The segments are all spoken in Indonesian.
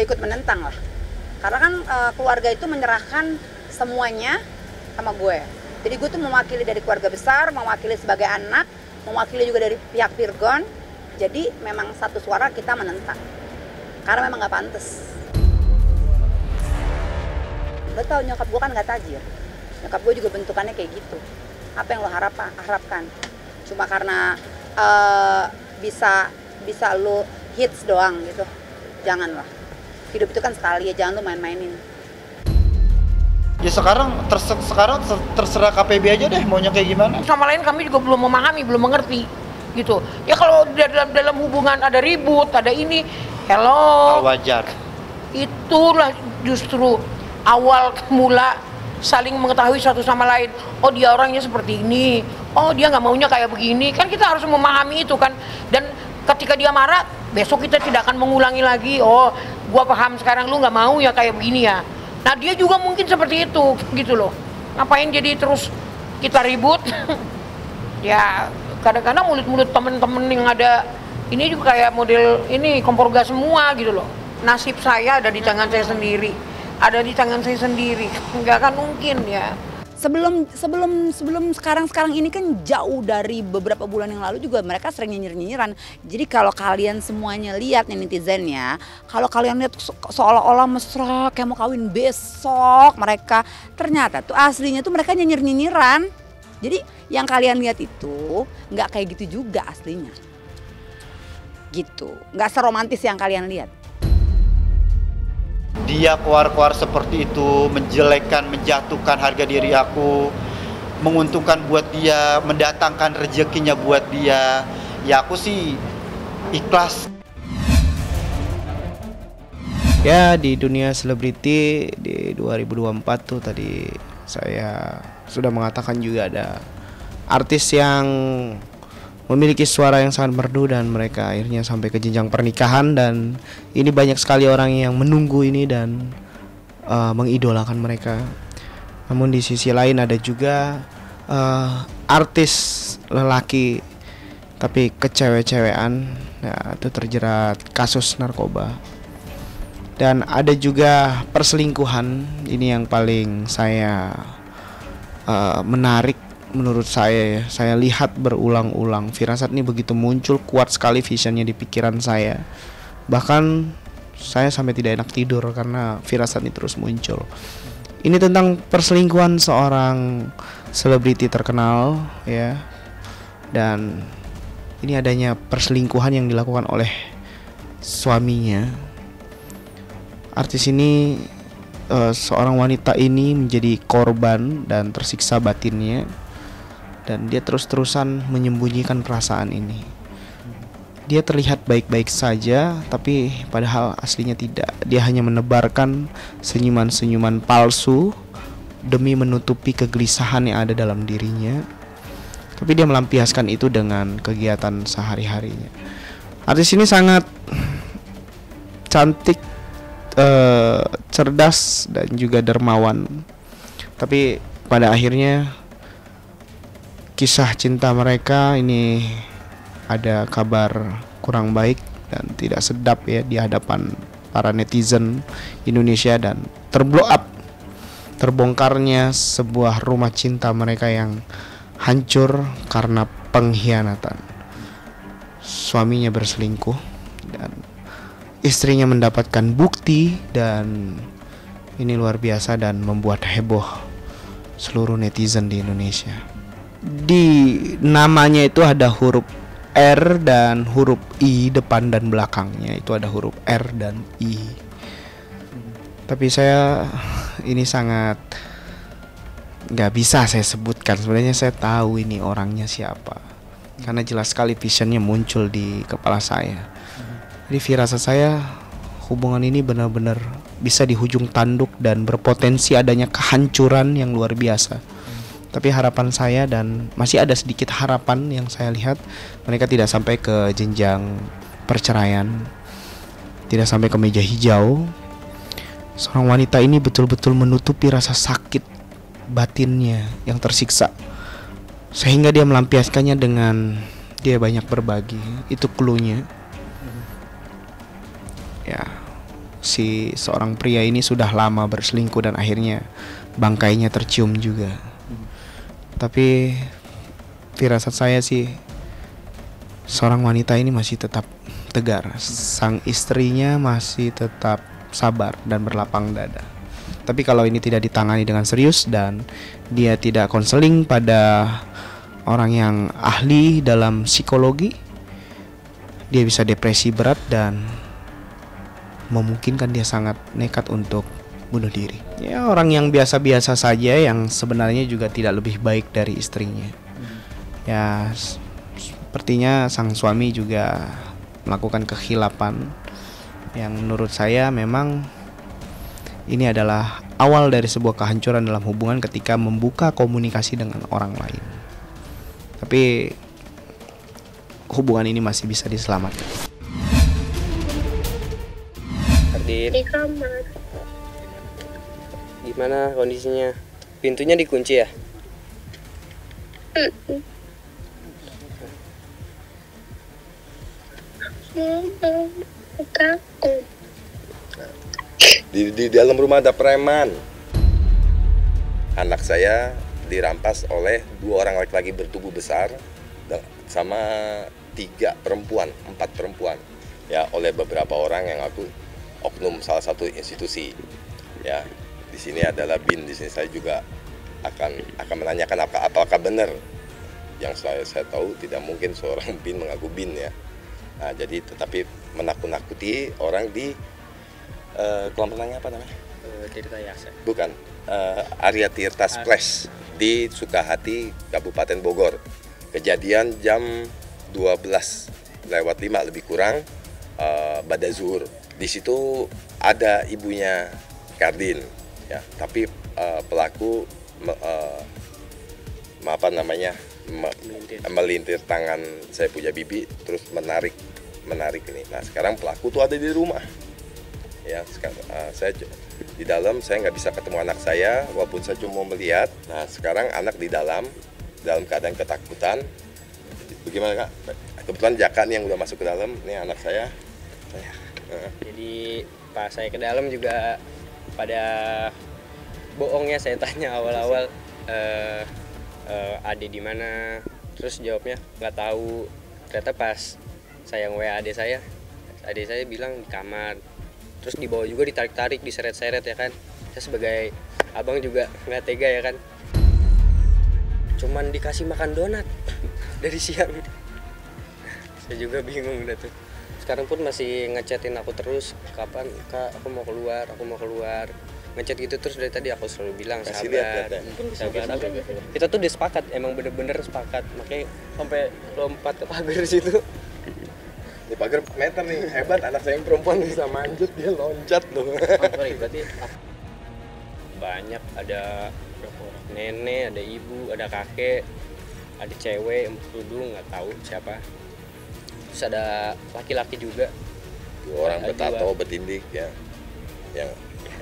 tidak ikut menentang lah, karena kan keluarga itu menyerahkan semuanya sama gue. Jadi gue tuh mewakili dari keluarga besar, mewakili sebagai anak, mewakili juga dari pihak Virgoun. Jadi memang satu suara kita menentang, karena memang nggak pantas. Lo tau nyokap gue kan nggak tajir, nyokap gue juga bentukannya kayak gitu. Apa yang lo harapkan? Cuma karena bisa lo hits doang gitu, janganlah. Hidup itu kan sekali ya, jangan lo main-mainin. Ya sekarang terserah KPB aja deh maunya kayak gimana. Sama lain kami juga belum memahami, belum mengerti gitu. Ya kalau dalam hubungan ada ribut, ada ini, hello. Wajar. Itulah justru awal mula saling mengetahui satu sama lain. Oh dia orangnya seperti ini, oh dia nggak maunya kayak begini. Kan kita harus memahami itu kan. Dan ketika dia marah, besok kita tidak akan mengulangi lagi. Oh gua paham sekarang lu nggak mau ya kayak begini ya. Nah dia juga mungkin seperti itu gitu loh. Ngapain jadi terus kita ribut? Ya kadang-kadang mulut-mulut temen-temen yang ada ini juga kayak model ini kompor gas semua gitu loh. Nasib saya ada di tangan saya sendiri. Ada di tangan saya sendiri. Enggak akan mungkin ya. Sebelum sekarang ini kan jauh dari beberapa bulan yang lalu juga mereka sering nyinyir-nyinyiran. Jadi kalau kalian semuanya lihat nih netizennya, kalau kalian lihat seolah-olah mesra kayak mau kawin besok mereka, ternyata tuh aslinya tuh mereka nyinyir-nyinyiran. Jadi yang kalian lihat itu nggak kayak gitu juga aslinya. Gitu, nggak seromantis yang kalian lihat. Dia keluar-keluar seperti itu, menjelekkan, menjatuhkan harga diri aku, menguntungkan buat dia, mendatangkan rezekinya buat dia. Ya aku sih ikhlas. Ya di dunia selebriti di 2024 tuh tadi saya sudah mengatakan juga ada artis yang memiliki suara yang sangat merdu dan mereka akhirnya sampai ke jenjang pernikahan dan ini banyak sekali orang yang menunggu ini dan mengidolakan mereka. Namun di sisi lain ada juga artis lelaki tapi kecewe-cewean, nah itu terjerat kasus narkoba. Dan ada juga perselingkuhan, ini yang paling saya menarik. Menurut saya lihat berulang-ulang firasat ini begitu muncul kuat sekali visionnya di pikiran saya. Bahkan saya sampai tidak enak tidur karena firasat ini terus muncul. Ini tentang perselingkuhan seorang selebriti terkenal ya. Dan ini adanya perselingkuhan yang dilakukan oleh suaminya. Artis ini seorang wanita ini menjadi korban dan tersiksa batinnya. Dan dia terus-terusan menyembunyikan perasaan ini. Dia terlihat baik-baik saja, tapi padahal aslinya tidak. Dia hanya menebarkan senyuman-senyuman palsu demi menutupi kegelisahan yang ada dalam dirinya. Tapi dia melampiaskan itu dengan kegiatan sehari-harinya. Artis ini sangat cantik, cerdas, dan juga dermawan. Tapi pada akhirnya kisah cinta mereka ini ada kabar kurang baik dan tidak sedap ya di hadapan para netizen Indonesia dan terblow up terbongkarnya sebuah rumah cinta mereka yang hancur karena pengkhianatan. Suaminya berselingkuh dan istrinya mendapatkan bukti dan ini luar biasa dan membuat heboh seluruh netizen di Indonesia. Di namanya itu ada huruf R dan huruf I, depan dan belakangnya itu ada huruf R dan I. Tapi saya ini sangat nggak bisa saya sebutkan. Sebenarnya saya tahu ini orangnya siapa karena jelas sekali visionnya muncul di kepala saya. Jadi firasat saya hubungan ini benar-benar bisa di hujung tanduk dan berpotensi adanya kehancuran yang luar biasa. Tapi harapan saya dan masih ada sedikit harapan yang saya lihat mereka tidak sampai ke jenjang perceraian, tidak sampai ke meja hijau. Seorang wanita ini betul-betul menutupi rasa sakit batinnya yang tersiksa sehingga dia melampiaskannya dengan dia banyak berbagi. Itu cluenya. Ya si seorang pria ini sudah lama berselingkuh dan akhirnya bangkainya tercium juga. Tapi firasat saya sih seorang wanita ini masih tetap tegar, sang istrinya masih tetap sabar dan berlapang dada. Tapi kalau ini tidak ditangani dengan serius dan dia tidak konseling pada orang yang ahli dalam psikologi, dia bisa depresi berat dan memungkinkan dia sangat nekat untuk bunuh diri. Ya, orang yang biasa-biasa saja yang sebenarnya juga tidak lebih baik dari istrinya. Ya, sepertinya sang suami juga melakukan kehilapan yang menurut saya memang ini adalah awal dari sebuah kehancuran dalam hubungan ketika membuka komunikasi dengan orang lain. Tapi hubungan ini masih bisa diselamatkan. Di kamar. Gimana kondisinya? Pintunya dikunci ya? Di dalam rumah ada preman. Anak saya dirampas oleh 2 orang laki-laki bertubuh besar sama 4 perempuan ya, oleh beberapa orang yang aku oknum salah satu institusi. Ya, di sini adalah BIN. Di sini saya juga akan menanyakan apakah benar yang saya tahu. Tidak mungkin seorang BIN mengaku BIN ya. Nah, jadi tetapi menakut-nakuti orang di kelompoknya apa namanya? Tirta Yaksa. Bukan, Arya Tirta Splash di Sukahati, Kabupaten Bogor. Kejadian jam 12:05 lebih kurang, bada zuhur. Di situ ada ibunya Kardin, ya. Tapi pelaku melintir tangan saya punya bibi, terus menarik ini. Nah, sekarang pelaku tuh ada di rumah. Ya, saya di dalam, saya nggak bisa ketemu anak saya walaupun saya cuma melihat. Nah, sekarang anak di dalam keadaan ketakutan. Bagaimana Kak? Kebetulan Jaka nih yang udah masuk ke dalam, ini anak saya. Jadi pas saya ke dalam juga pada bohongnya saya tanya awal-awal Ade di mana, terus jawabnya nggak tahu. Ternyata pas saya WA Ade saya bilang di kamar. Terus dibawa juga, ditarik-tarik, diseret-seret ya kan. Saya sebagai abang juga nggak tega ya kan. Cuman dikasih makan donat dari siang. Saya juga bingung udah tuh. Sekarang pun masih ngechatin aku terus, kapan Kak, aku mau keluar. Ngechat gitu terus dari tadi, aku selalu bilang sabar. Kita tuh udah sepakat, emang bener-bener sepakat. Makanya sampai lompat ke pagar situ. Di pagar meter nih, hebat anak saya yang perempuan bisa manjut, dia loncat loh. Berarti banyak, ada nenek, ada ibu, ada kakek, ada cewek yang bertudung, nggak tahu siapa. Terus ada laki-laki juga. 2 orang bertato, bertindik ya.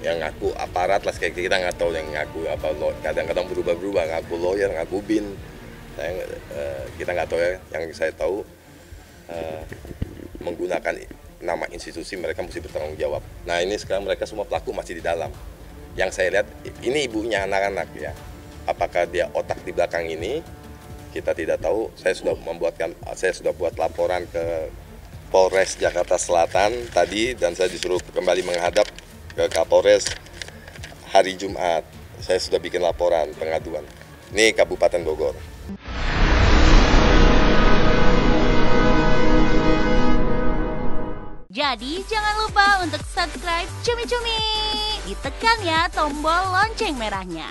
Yang ngaku aparat lah, kayak kita nggak tahu yang ngaku apa, kadang-kadang berubah-berubah, ngaku lawyer, ngaku BIN. Kita nggak tahu ya, yang saya tahu menggunakan nama institusi, mereka mesti bertanggung jawab. Nah, ini sekarang mereka semua pelaku masih di dalam. Yang saya lihat ini ibunya anak-anak ya. Apakah dia otak di belakang ini? Kita tidak tahu. Saya sudah buat laporan ke Polres Jakarta Selatan tadi dan saya disuruh kembali menghadap ke Kapolres hari Jumat. Saya sudah bikin laporan pengaduan. Ini Kabupaten Bogor. Jadi jangan lupa untuk subscribe Cumi-Cumi. Ditekan ya tombol lonceng merahnya.